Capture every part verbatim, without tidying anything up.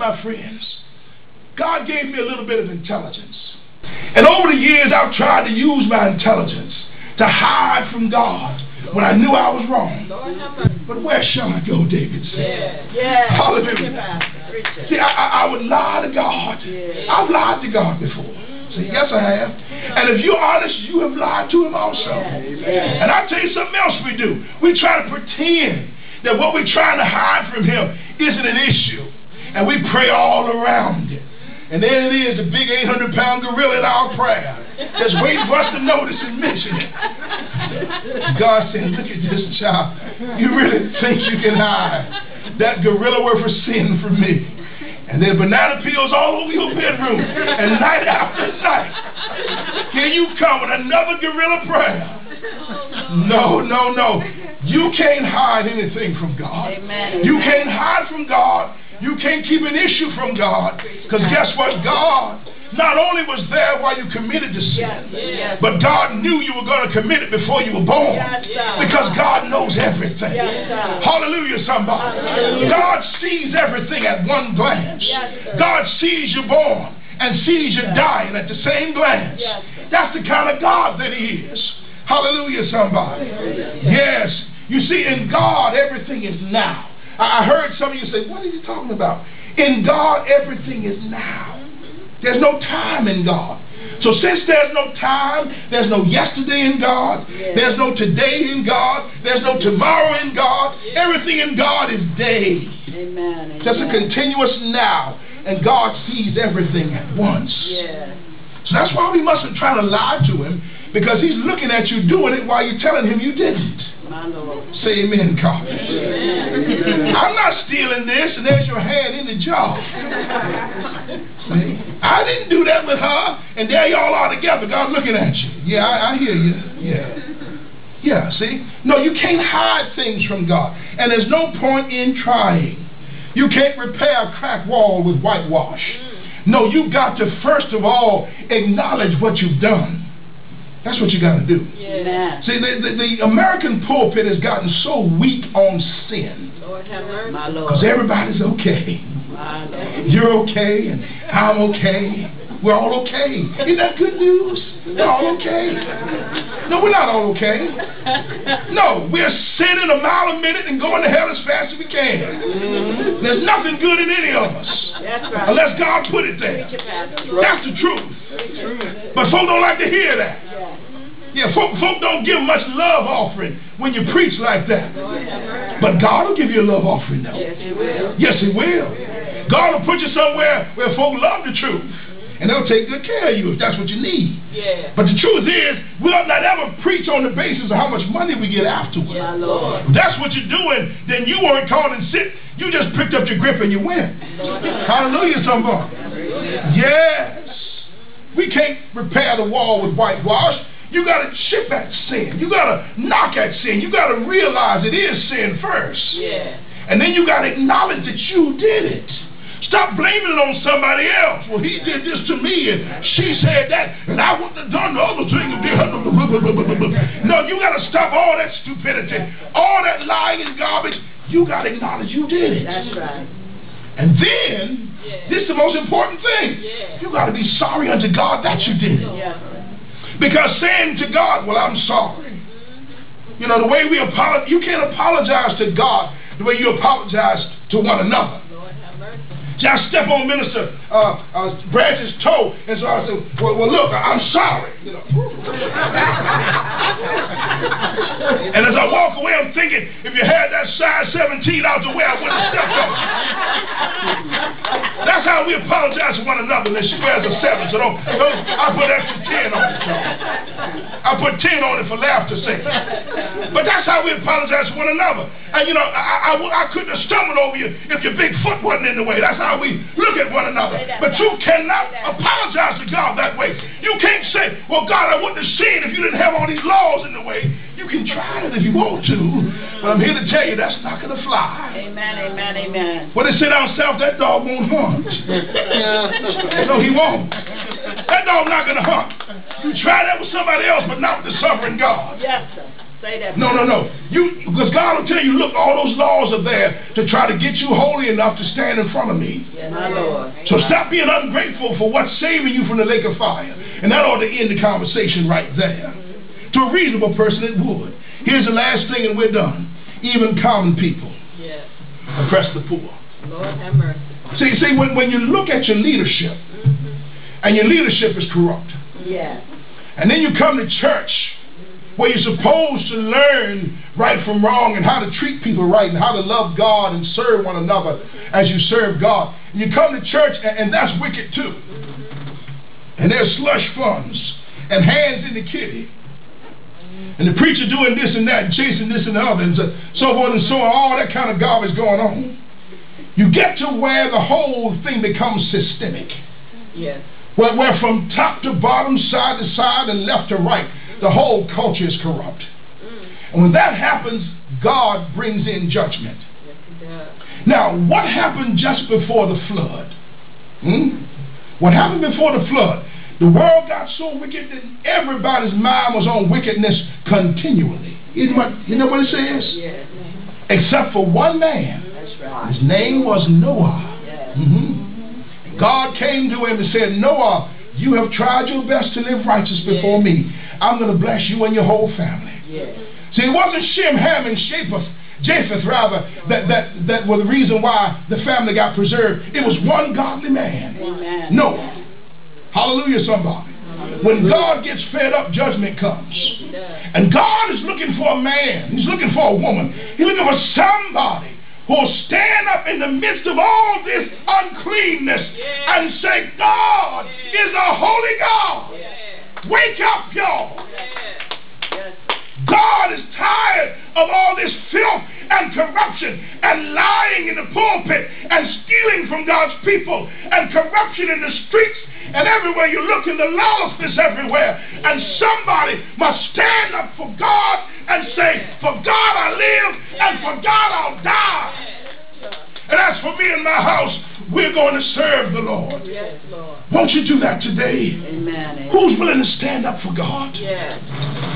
my friends, God gave me a little bit of intelligence. And over the years, I've tried to use my intelligence to hide from God when I knew I was wrong. But where shall I go, David said? Yeah, yeah. Hallelujah. See, I, I would lie to God. Yeah. I've lied to God before. Say, yes, I have. And if you're honest, you have lied to him also. Yeah. And I'll tell you something else we do. We try to pretend that what we're trying to hide from him isn't an issue. And we pray all around it. And there it is, the big eight hundred pound gorilla in our prayer, just waiting for us to notice and mention it. God said, look at this child. You really think you can hide that gorilla worth of sin from me? And then banana peels all over your bedroom, and night after night, here you come with another gorilla prayer. No, no, no. You can't hide anything from God. You can't hide from God. You can't keep an issue from God. Because guess what? God not only was there while you committed the sin, but God knew you were going to commit it before you were born. Because God knows everything. Hallelujah, somebody. God sees everything at one glance. God sees you born and sees you dying at the same glance. That's the kind of God that he is. Hallelujah, somebody. Yes. You see, in God, everything is now. I heard some of you say, what are you talking about? In God, everything is now. There's no time in God. So since there's no time, there's no yesterday in God, there's no today in God, there's no tomorrow in God, everything in God is day. Amen. Just a continuous now. And God sees everything at once. Yeah. So that's why we mustn't try to lie to him, because he's looking at you doing it while you're telling him you didn't. Say amen, Carmen. I'm not stealing this, and there's your hand in the jar. See? I didn't do that with her, and there y'all are together. God's looking at you. Yeah, I, I hear you. Yeah. Yeah, see? No, you can't hide things from God, and there's no point in trying. You can't repair a cracked wall with whitewash. No, you've got to, first of all, acknowledge what you've done. That's what you got to do. Yeah. See, the, the, the American pulpit has gotten so weak on sin. Lord have mercy. My Lord. Because everybody's okay. My Lord. You're okay, and I'm okay. We're all okay. Isn't that good news? We're all okay. No, we're not all okay. No, we're sinning a mile a minute and going to hell as fast as we can. Mm-hmm. There's nothing good in any of us. That's right. Unless God put it there. That's the truth. But folk don't like to hear that. Yeah, folk, folk don't give much love offering when you preach like that. But God will give you a love offering though. Yes, he will. Yes, he will. God will put you somewhere where folk love the truth. And they'll take good care of you if that's what you need. Yeah. But the truth is, we'll not ever preach on the basis of how much money we get afterwards. Yeah, Lord. If that's what you're doing, then you weren't called and sit. You just picked up your grip and you went. Hallelujah, somebody. Yes. We can't repair the wall with whitewash. You got to chip at sin. You got to knock at sin. You got to realize it is sin first. Yeah. And then you got to acknowledge that you did it. Stop blaming it on somebody else. Well, he did this to me, and she said that, and I wouldn't have done the other thing. No, you got to stop all that stupidity, all that lying and garbage. You got to acknowledge you did it. That's right. And then, yeah. This is the most important thing. Yeah. You got to be sorry unto God that you did it. Yeah. Because saying to God, well, I'm sorry. You know, the way we apologize, you can't apologize to God the way you apologize to one another. Lord have mercy. See, I step on Minister uh, uh, Brad's toe, and so I said, well, well look, I'm sorry. You know. And as I walk away, I'm thinking, if you had that size seventeen out the way, I wouldn't have stepped on it. That's how we apologize to one another, unless she wears a seven. So don't, don't, I put extra ten on it. So. I put ten on it for laughter's sake. But that's how we apologize to one another. And you know, I, I, I couldn't have stumbled over you if your big foot wasn't in the way. That's how we look at one another. But you cannot apologize to God that way. You can't say, well, God, I wouldn't have sinned if you didn't have all these laws in the way. You can try it if you want to, but I'm here to tell you that's not going to fly. Amen, amen, amen. When they sit down south, that dog won't hunt. No, he won't. That dog's not going to hunt. You try that with somebody else, but not with the sovereign God. Yes, sir. Say that. No, no, no. You, because God will tell you, look, all those laws are there to try to get you holy enough to stand in front of me. Yes, my Lord. So stop being ungrateful for what's saving you from the lake of fire. And that ought to end the conversation right there. To a reasonable person, it would. Here's the last thing, and we're done. Even common people yes. oppress the poor. Lord have mercy. See, see when, when you look at your leadership, mm-hmm. and your leadership is corrupt, yes. and then you come to church where you're supposed to learn right from wrong and how to treat people right and how to love God and serve one another as you serve God. And you come to church, and, and that's wicked too. And there's slush funds and hands in the kitty. And the preacher doing this and that and chasing this and the other and so forth and so on. All that kind of garbage going on. You get to where the whole thing becomes systemic. Yes. Where, where from top to bottom, side to side, and left to right, the whole culture is corrupt. And when that happens, God brings in judgment. Yes, he does. Now, what happened just before the flood? Hmm? What happened before the flood? The world got so wicked that everybody's mind was on wickedness continually. Isn't what, you know what it says? Yes. Except for one man. That's right. His name was Noah. Yes. Mm-hmm. God came to him and said, Noah, you have tried your best to live righteous before yes. me. I'm going to bless you and your whole family. Yes. See, it wasn't Shem, Ham, and Japheth, Japheth rather, that, that, that were the reason why the family got preserved. It was one godly man. Amen. Noah. Hallelujah, somebody. Hallelujah. When God gets fed up, judgment comes. And God is looking for a man. He's looking for a woman. He's looking for somebody who will stand up in the midst of all this uncleanness and say, God is a holy God. Wake up, y'all. God is tired of all this filth and corruption and lying in the pulpit and stealing from God's people and corruption in the streets and everywhere you look in the lawlessness everywhere. And somebody must stand up for God and say, for God I live and for God I'll die. And as for me and my house, we're going to serve the Lord. Yes, Lord. Won't you do that today? Amen. Who's willing to stand up for God? Yes.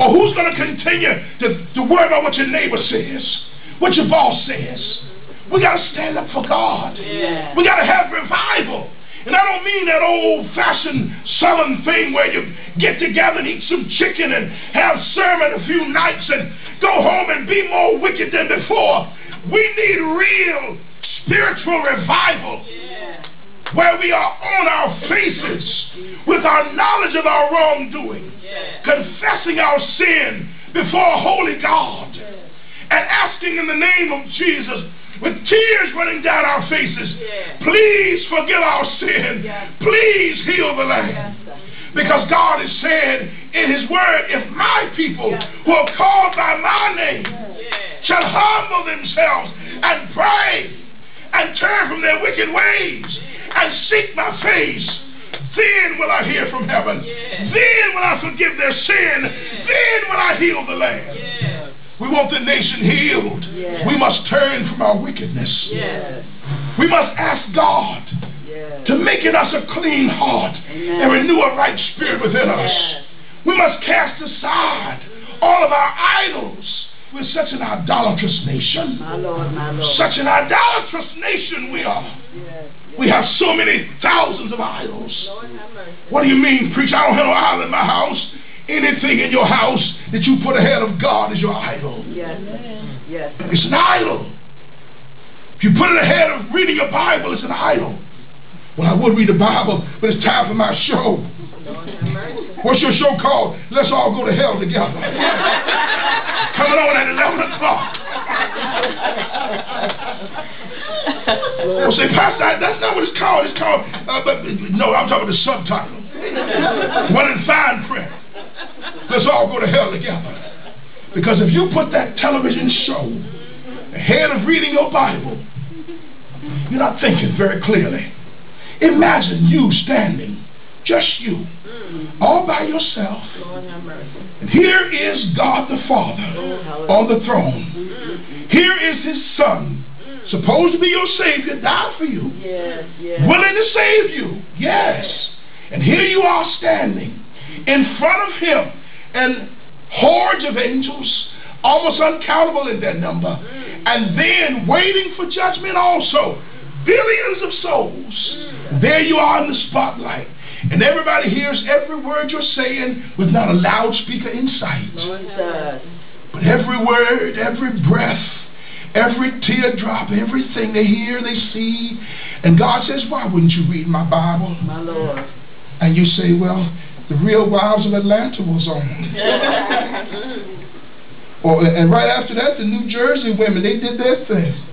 Or who's going to continue to, to worry about what your neighbor says, what your boss says? We got to stand up for God. Yes. We got to have revival. And I don't mean that old-fashioned sullen thing where you get together and eat some chicken and have sermon a few nights and go home and be more wicked than before. We need real spiritual revival, yeah. where we are on our faces with our knowledge of our wrongdoing, yeah. confessing our sin before a holy God, yeah. and asking in the name of Jesus with tears running down our faces, yeah. please forgive our sin, yeah. please heal the land. Yes, because God has said in his word, if my people yes. who are called by my name yes. shall humble themselves and pray and turn from their wicked ways and seek my face, then will I hear from heaven. Yes. Then will I forgive their sin. Yes. Then will I heal the land. Yes. We want the nation healed. Yes. We must turn from our wickedness. Yes. We must ask God yes. to make in us a clean heart Amen. And renew a right spirit within yes. us. We must cast aside all of our idols. We're such an idolatrous nation. My Lord, my Lord. Such an idolatrous nation we are. Yes, yes. We have so many thousands of idols. Lord, have mercy. What do you mean, preacher? I don't have no idol in my house. Anything in your house that you put ahead of God is your idol. Yes, yes. It's an idol. If you put it ahead of reading your Bible, it's an idol. Well, I would read the Bible, but it's time for my show. Lord, have mercy. What's your show called? Let's all go to hell together. Coming on at eleven o'clock. Well, say, Pastor, that's not what it's called. It's called, uh, but, no, I'm talking about the subtitle. One in fine print. Let's all go to hell together. Because if you put that television show ahead of reading your Bible, you're not thinking very clearly. Imagine you standing, just you, all by yourself. And here is God the Father on the throne. Here is his Son, supposed to be your Savior, died for you. Willing to save you, yes. And here you are standing in front of him and hordes of angels, almost uncountable in their number, and then waiting for judgment also. Billions of souls. There you are in the spotlight, and everybody hears every word you're saying with not a loudspeaker in sight. But every word, every breath, every teardrop, everything they hear, they see. And God says, why wouldn't you read my Bible? My Lord. And you say, well, the Real Wives of Atlanta was on. Or, and right after that, the New Jersey women, they did their thing.